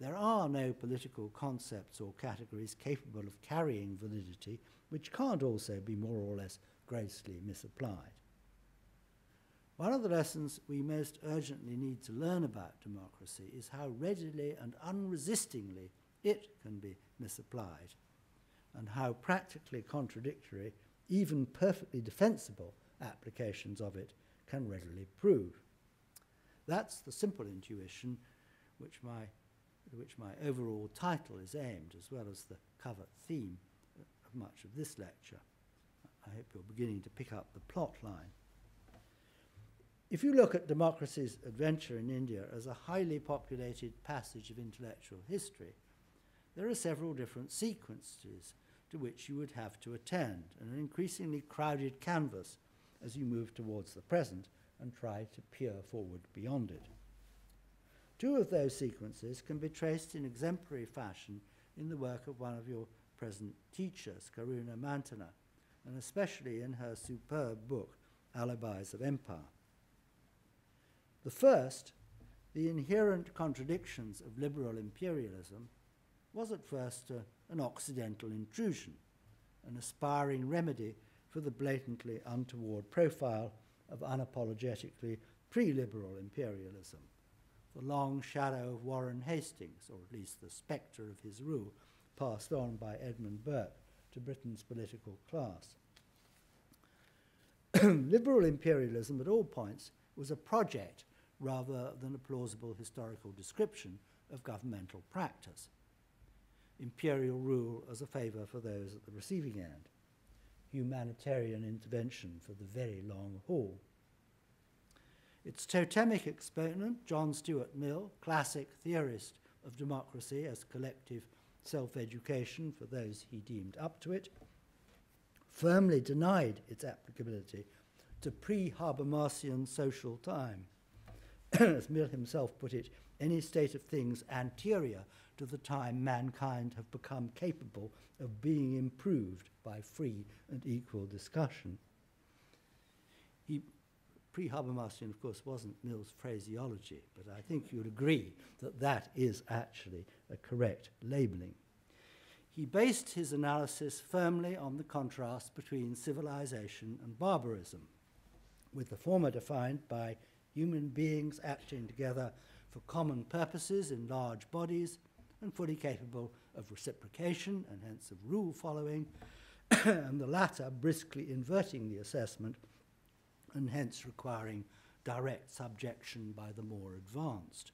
There are no political concepts or categories capable of carrying validity which can't also be more or less grossly misapplied. One of the lessons we most urgently need to learn about democracy is how readily and unresistingly it can be misapplied, and how practically contradictory, even perfectly defensible, applications of it can readily prove. That's the simple intuition which my, which my overall title is aimed, as well as the cover theme of much of this lecture. I hope you're beginning to pick up the plot line. If you look at democracy's adventure in India as a highly populated passage of intellectual history, there are several different sequences to which you would have to attend, and an increasingly crowded canvas as you move towards the present and try to peer forward beyond it. Two of those sequences can be traced in exemplary fashion in the work of one of your present teachers, Karuna Mantena, and especially in her superb book, Alibis of Empire. The first, the inherent contradictions of liberal imperialism was at first uh, an Occidental intrusion, an aspiring remedy for the blatantly untoward profile of unapologetically pre-liberal imperialism, the long shadow of Warren Hastings, or at least the spectre of his rule, passed on by Edmund Burke to Britain's political class. Liberal imperialism at all points was a project rather than a plausible historical description of governmental practice. Imperial rule as a favour for those at the receiving end, humanitarian intervention for the very long haul. Its totemic exponent, John Stuart Mill, classic theorist of democracy as collective self-education for those he deemed up to it, firmly denied its applicability to pre-Habermasian social time. As Mill himself put it, any state of things anterior to the time mankind have become capable of being improved by free and equal discussion. He, pre-Habermasian, of course, wasn't Mill's phraseology, but I think you'd agree that that is actually a correct labelling. He based his analysis firmly on the contrast between civilization and barbarism, with the former defined by human beings acting together for common purposes in large bodies and fully capable of reciprocation and hence of rule following, and the latter briskly inverting the assessment and hence requiring direct subjection by the more advanced.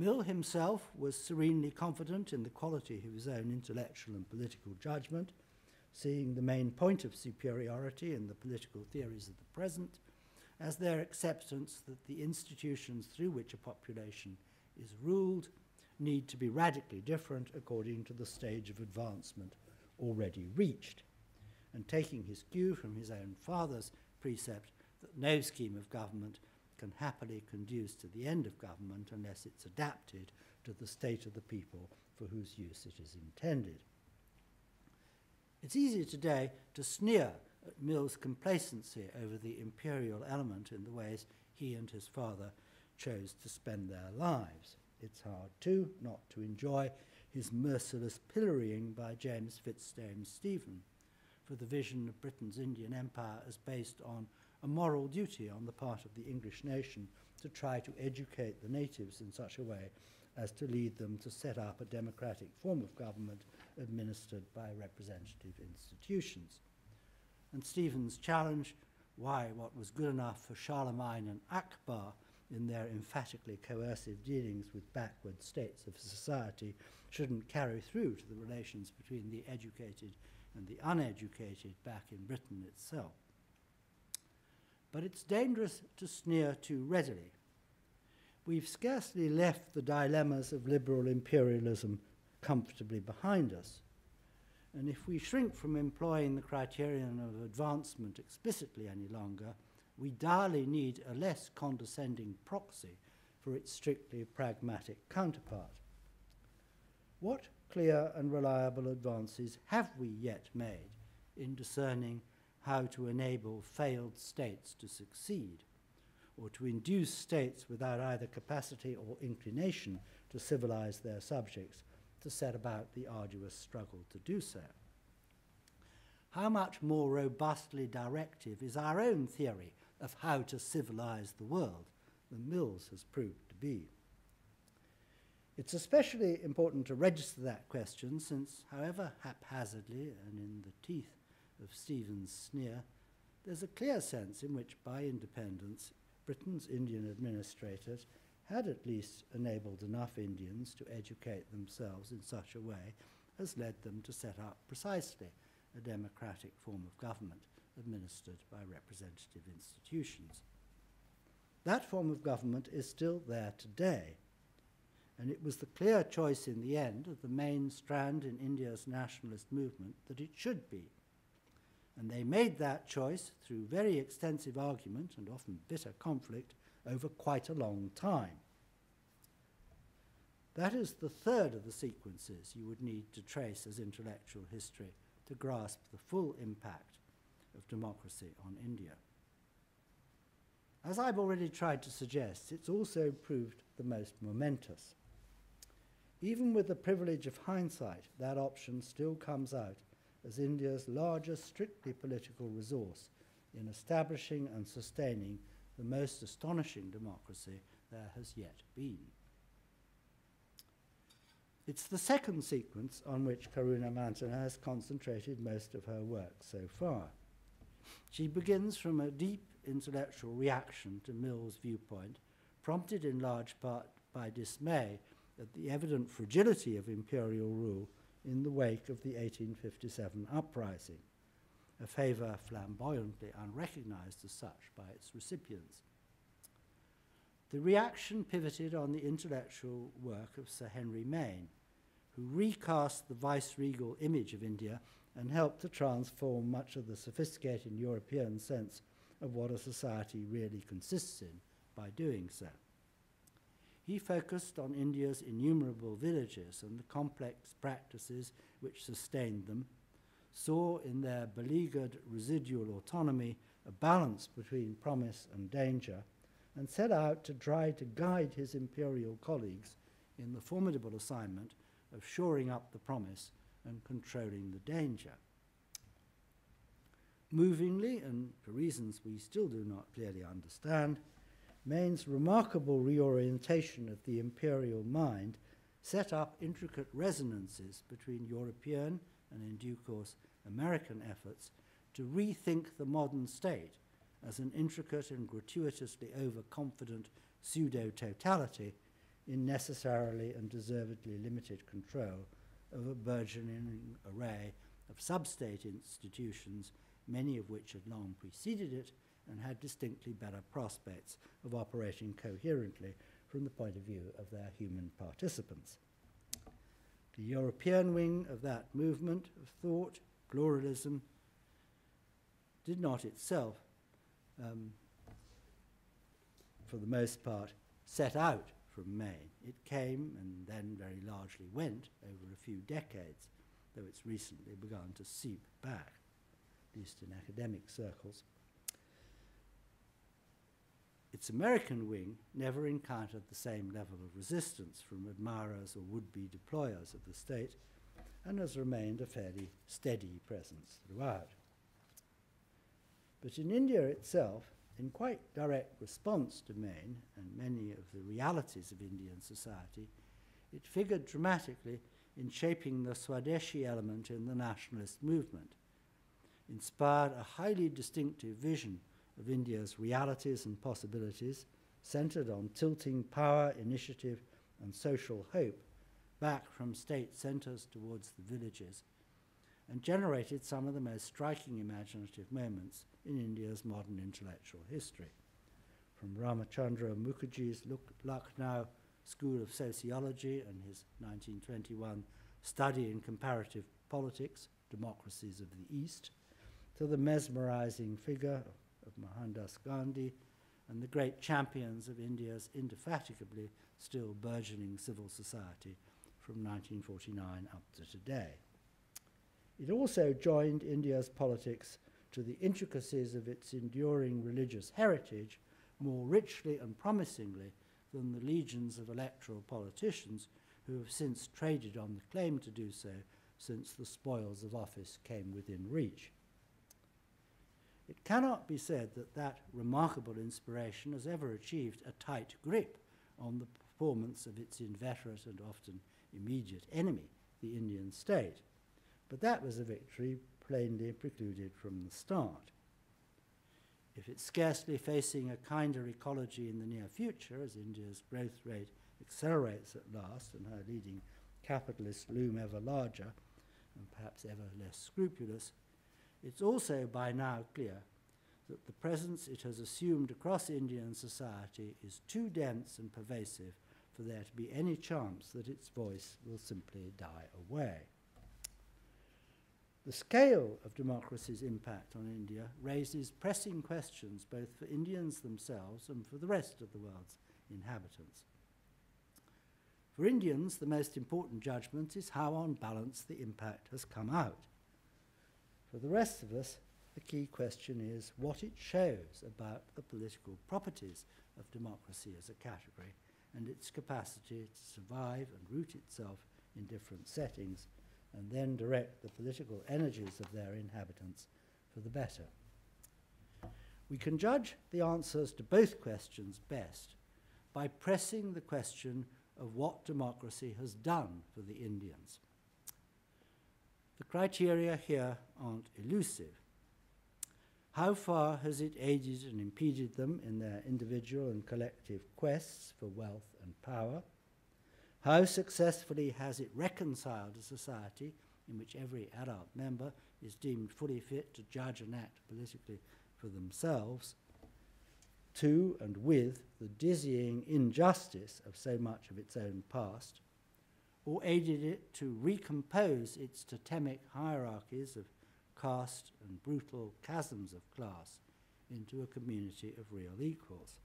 Mill himself was serenely confident in the quality of his own intellectual and political judgment, seeing the main point of superiority in the political theories of the present as their acceptance that the institutions through which a population is ruled need to be radically different according to the stage of advancement already reached, and taking his cue from his own father's precept that no scheme of government can happily conduce to the end of government unless it's adapted to the state of the people for whose use it is intended. It's easy today to sneer at Mill's complacency over the imperial element in the ways he and his father chose to spend their lives. It's hard, too, not to enjoy his merciless pillorying by James Fitzjames Stephen for the vision of Britain's Indian Empire as based on a moral duty on the part of the English nation to try to educate the natives in such a way as to lead them to set up a democratic form of government administered by representative institutions. And Stephen's challenge, why what was good enough for Charlemagne and Akbar in their emphatically coercive dealings with backward states of society shouldn't carry through to the relations between the educated and the uneducated back in Britain itself. But it's dangerous to sneer too readily. We've scarcely left the dilemmas of liberal imperialism comfortably behind us. And if we shrink from employing the criterion of advancement explicitly any longer, we direly need a less condescending proxy for its strictly pragmatic counterpart. What clear and reliable advances have we yet made in discerning how to enable failed states to succeed, or to induce states without either capacity or inclination to civilize their subjects to set about the arduous struggle to do so? How much more robustly directive is our own theory of how to civilize the world than Mill's has proved to be? It's especially important to register that question since, however haphazardly and in the teeth of Stephen's sneer, there's a clear sense in which, by independence, Britain's Indian administrators had at least enabled enough Indians to educate themselves in such a way as led them to set up precisely a democratic form of government administered by representative institutions. That form of government is still there today, and it was the clear choice in the end of the main strand in India's nationalist movement that it should be. And they made that choice through very extensive argument and often bitter conflict over quite a long time. That is the third of the sequences you would need to trace as intellectual history to grasp the full impact of democracy on India. As I've already tried to suggest, it's also proved the most momentous. Even with the privilege of hindsight, that option still comes out as India's largest strictly political resource in establishing and sustaining the most astonishing democracy there has yet been. It's the second sequence on which Karuna Mantena has concentrated most of her work so far. She begins from a deep intellectual reaction to Mill's viewpoint, prompted in large part by dismay at the evident fragility of imperial rule in the wake of the eighteen fifty-seven uprising, a favour flamboyantly unrecognised as such by its recipients. The reaction pivoted on the intellectual work of Sir Henry Maine, who recast the vice-regal image of India and helped to transform much of the sophisticated European sense of what a society really consists in by doing so. He focused on India's innumerable villages and the complex practices which sustained them, saw in their beleaguered residual autonomy a balance between promise and danger, and set out to try to guide his imperial colleagues in the formidable assignment of shoring up the promise and controlling the danger. Movingly, and for reasons we still do not clearly understand, Maine's remarkable reorientation of the imperial mind set up intricate resonances between European and, in due course, American efforts to rethink the modern state as an intricate and gratuitously overconfident pseudo-totality in necessarily and deservedly limited control of a burgeoning array of sub-state institutions, many of which had long preceded it and had distinctly better prospects of operating coherently from the point of view of their human participants. The European wing of that movement of thought, pluralism, did not itself, um, for the most part, set out from Maine. It came and then very largely went over a few decades, though it's recently begun to seep back, at least in academic circles. Its American wing never encountered the same level of resistance from admirers or would-be deployers of the state and has remained a fairly steady presence throughout. But in India itself, in quite direct response to Maine and many of the realities of Indian society, it figured dramatically in shaping the Swadeshi element in the nationalist movement, inspired a highly distinctive vision of India's realities and possibilities, centered on tilting power, initiative, and social hope back from state centers towards the villages, and generated some of the most striking imaginative moments in India's modern intellectual history. From Ramachandra Mukherjee's Lucknow School of Sociology and his nineteen twenty-one study in comparative politics, Democracies of the East, to the mesmerizing figure of Mohandas Gandhi and the great champions of India's indefatigably still burgeoning civil society from nineteen forty-nine up to today. It also joined India's politics to the intricacies of its enduring religious heritage more richly and promisingly than the legions of electoral politicians who have since traded on the claim to do so since the spoils of office came within reach. It cannot be said that that remarkable inspiration has ever achieved a tight grip on the performance of its inveterate and often immediate enemy, the Indian state. But that was a victory plainly precluded from the start. If it's scarcely facing a kinder ecology in the near future, as India's growth rate accelerates at last and her leading capitalists loom ever larger and perhaps ever less scrupulous, it's also by now clear that the presence it has assumed across Indian society is too dense and pervasive for there to be any chance that its voice will simply die away. The scale of democracy's impact on India raises pressing questions both for Indians themselves and for the rest of the world's inhabitants. For Indians, the most important judgment is how on balance the impact has come out. For the rest of us, the key question is what it shows about the political properties of democracy as a category and its capacity to survive and root itself in different settings, and then direct the political energies of their inhabitants for the better. We can judge the answers to both questions best by pressing the question of what democracy has done for the Indians. The criteria here aren't elusive. How far has it aided and impeded them in their individual and collective quests for wealth and power? How successfully has it reconciled a society in which every adult member is deemed fully fit to judge and act politically for themselves, to and with the dizzying injustice of so much of its own past, or aided it to recompose its totemic hierarchies of caste and brutal chasms of class into a community of real equals?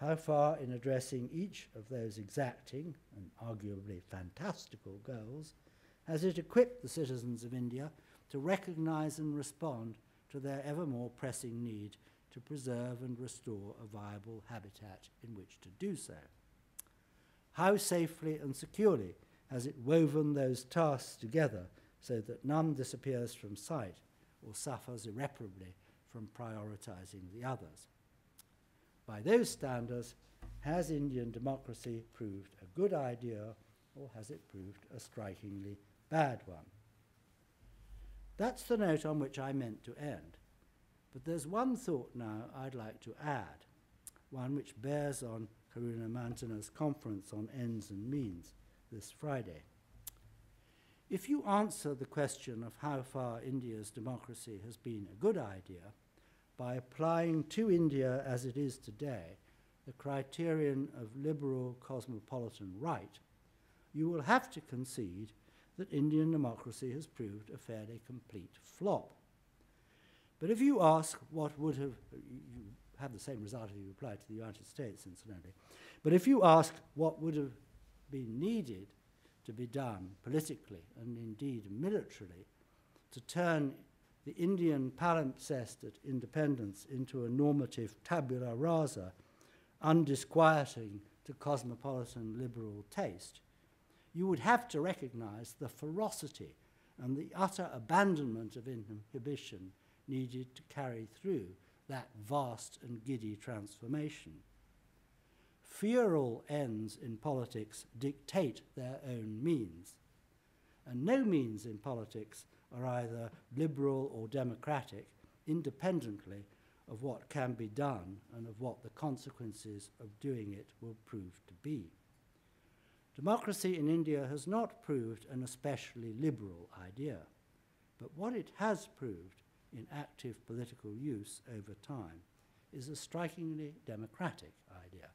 How far in addressing each of those exacting and arguably fantastical goals has it equipped the citizens of India to recognize and respond to their ever more pressing need to preserve and restore a viable habitat in which to do so? How safely and securely has it woven those tasks together so that none disappears from sight or suffers irreparably from prioritizing the others? By those standards, has Indian democracy proved a good idea, or has it proved a strikingly bad one? That's the note on which I meant to end. But there's one thought now I'd like to add, one which bears on Karuna Mantena's conference on ends and means this Friday. If you answer the question of how far India's democracy has been a good idea by applying to India as it is today the criterion of liberal cosmopolitan right, you will have to concede that Indian democracy has proved a fairly complete flop. But if you ask what would have, you have the same result if you apply to the United States, incidentally, but if you ask what would have been needed to be done politically and indeed militarily to turn the Indian palimpsest at independence into a normative tabula rasa, undisquieting to cosmopolitan liberal taste, you would have to recognize the ferocity and the utter abandonment of inhibition needed to carry through that vast and giddy transformation. Feral ends in politics dictate their own means, and no means in politics are either liberal or democratic independently of what can be done and of what the consequences of doing it will prove to be. Democracy in India has not proved an especially liberal idea, but what it has proved in active political use over time is a strikingly democratic idea.